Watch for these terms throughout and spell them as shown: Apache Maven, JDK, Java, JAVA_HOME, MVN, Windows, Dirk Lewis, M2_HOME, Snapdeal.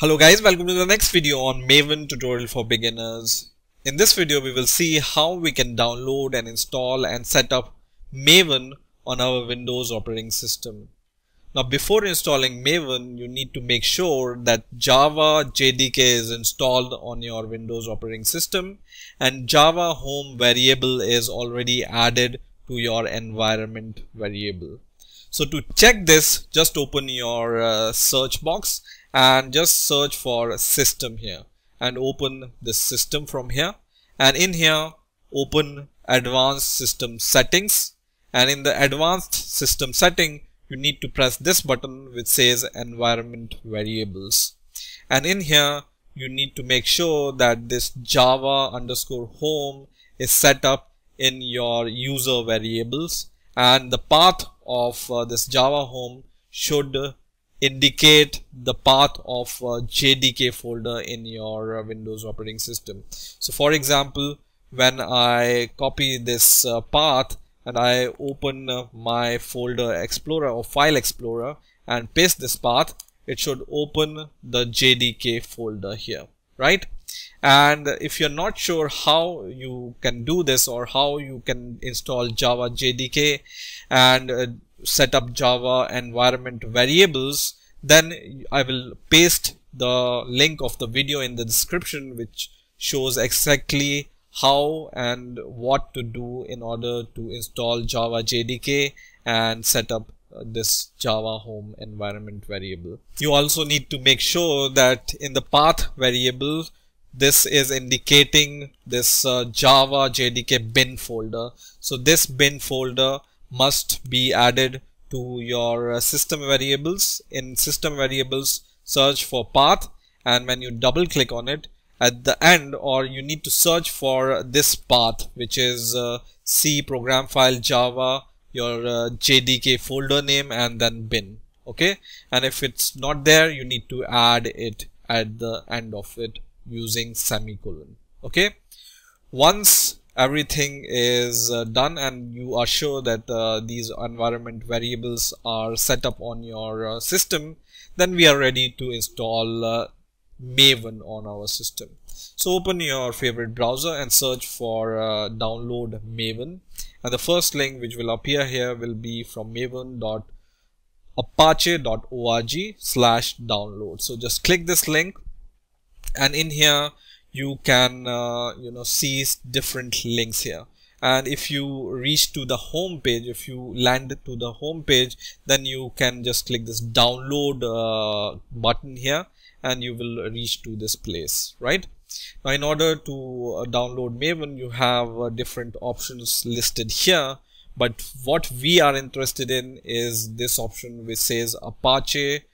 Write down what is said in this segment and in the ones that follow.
Hello guys, welcome to the next video on Maven tutorial for beginners. In this video we will see how we can download and install and set up Maven on our Windows operating system. Now before installing Maven, you need to make sure that Java JDK is installed on your Windows operating system and Java home variable is already added to your environment variable. So to check this, just open your search box and just search for system here and open the system from here, and in here open advanced system settings, and in the advanced system setting you need to press this button which says environment variables, and in here you need to make sure that this Java_home is set up in your user variables, and the path of this Java home should indicate the path of JDK folder in your Windows operating system. So for example, when I copy this path and I open my folder explorer or file explorer and paste this path, it should open the JDK folder here, right? And if you're not sure how you can do this or how you can install Java JDK and set up Java environment variables, then I will paste the link of the video in the description which shows exactly how and what to do in order to install Java JDK and set up this Java home environment variable. You also need to make sure that in the path variable this is indicating this Java JDK bin folder. So this bin folder must be added to your system variables. In system variables, search for path, and when you double click on it at the end, or you need to search for this path which is C program file Java, your JDK folder name, and then bin. Okay, and if it's not there, you need to add it at the end of it using semicolon. Okay, once everything is done and you are sure that these environment variables are set up on your system, then we are ready to install Maven on our system. So open your favorite browser and search for download Maven, and the first link which will appear here will be from maven.apache.org/download. So just click this link, and in here you can see different links here, and if you reach to the home page, if you land to the home page, then you can just click this download button here and you will reach to this place. Right now, in order to download Maven, you have different options listed here, but what we are interested in is this option which says Apache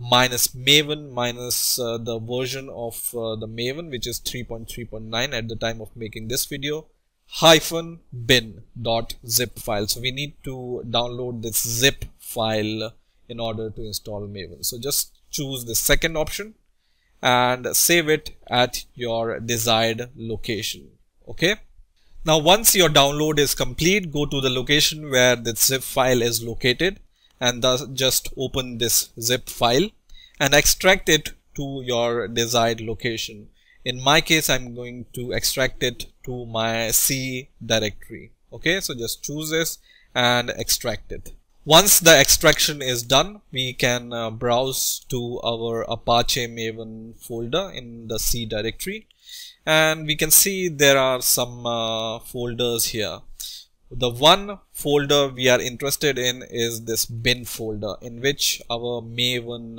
-Maven minus the version of the Maven, which is 3.3.9 at the time of making this video, -bin.zip file. So we need to download this zip file in order to install Maven. So just choose the second option and save it at your desired location. Okay. Now once your download is complete, go to the location where the zip file is located and thus just open this zip file and extract it to your desired location. In my case, I'm going to extract it to my C directory. Okay, so just choose this and extract it. Once the extraction is done, we can browse to our Apache Maven folder in the C directory, and we can see there are some folders here. The one folder we are interested in is this bin folder in which our Maven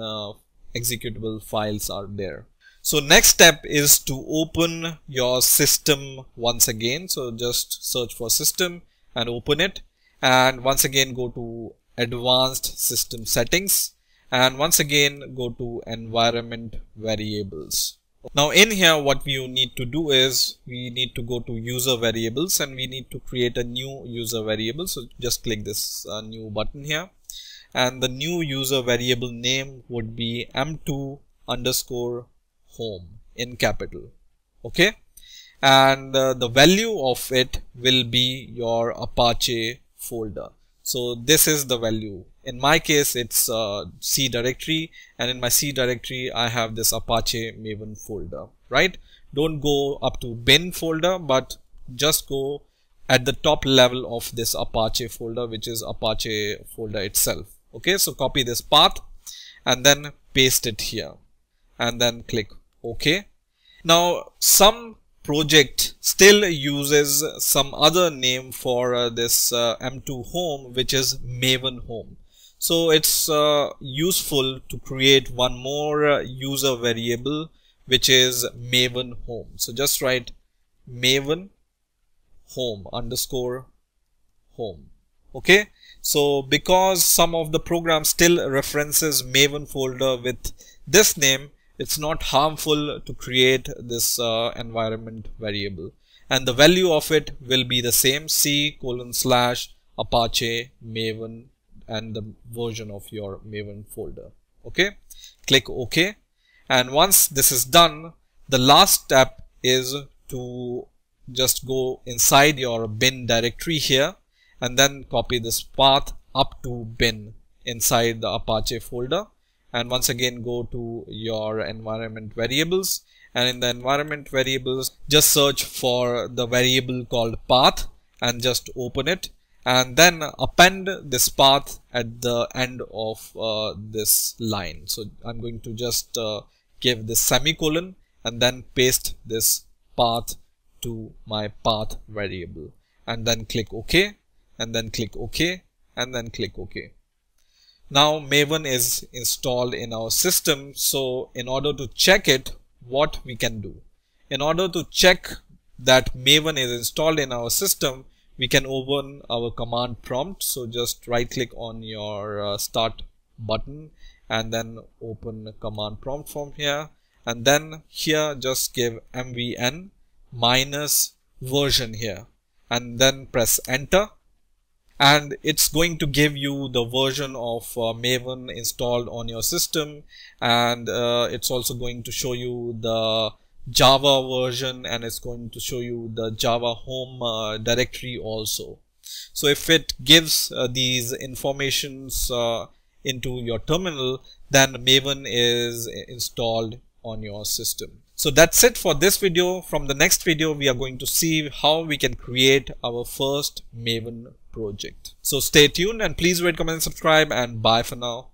executable files are there. So next step is to open your system once again. So just search for system and open it, and once again go to advanced system settings, and once again go to environment variables. Now in here what you need to do is we need to go to user variables and we need to create a new user variable. So just click this new button here, and the new user variable name would be M2_HOME in capital. Okay, and the value of it will be your Apache folder. So this is the value In my case, it's C directory, and in my C directory, I have this Apache Maven folder, right? Don't go up to bin folder, but just go at the top level of this Apache folder, which is Apache folder itself. Okay, so copy this path and then paste it here and then click OK. Now, some project still uses some other name for this M2 home, which is Maven home. So it's useful to create one more user variable, which is Maven home. So just write Maven home underscore home. Okay. So because some of the program still references Maven folder with this name, it's not harmful to create this environment variable, and the value of it will be the same, C:/Apache Maven and the version of your Maven folder. Okay. Click OK. And once this is done, the last step is to just go inside your bin directory here and then copy this path up to bin inside the Apache folder, and once again go to your environment variables, and in the environment variables just search for the variable called path and just open it, and then append this path at the end of this line. So I'm going to just give this semicolon and then paste this path to my path variable, and then click OK, and then click OK, and then click OK. Now Maven is installed in our system. So in order to check it, what we can do? In order to check that Maven is installed in our system, we can open our command prompt. So just right click on your start button and then open command prompt from here, and then here just give MVN minus version here and then press enter, and it's going to give you the version of Maven installed on your system, and it's also going to show you the Java version, and it's going to show you the Java home directory also. So if it gives these informations into your terminal, then Maven is installed on your system. So that's it for this video. From the next video, we are going to see how we can create our first Maven project. So stay tuned and please rate, comment, and subscribe, and bye for now.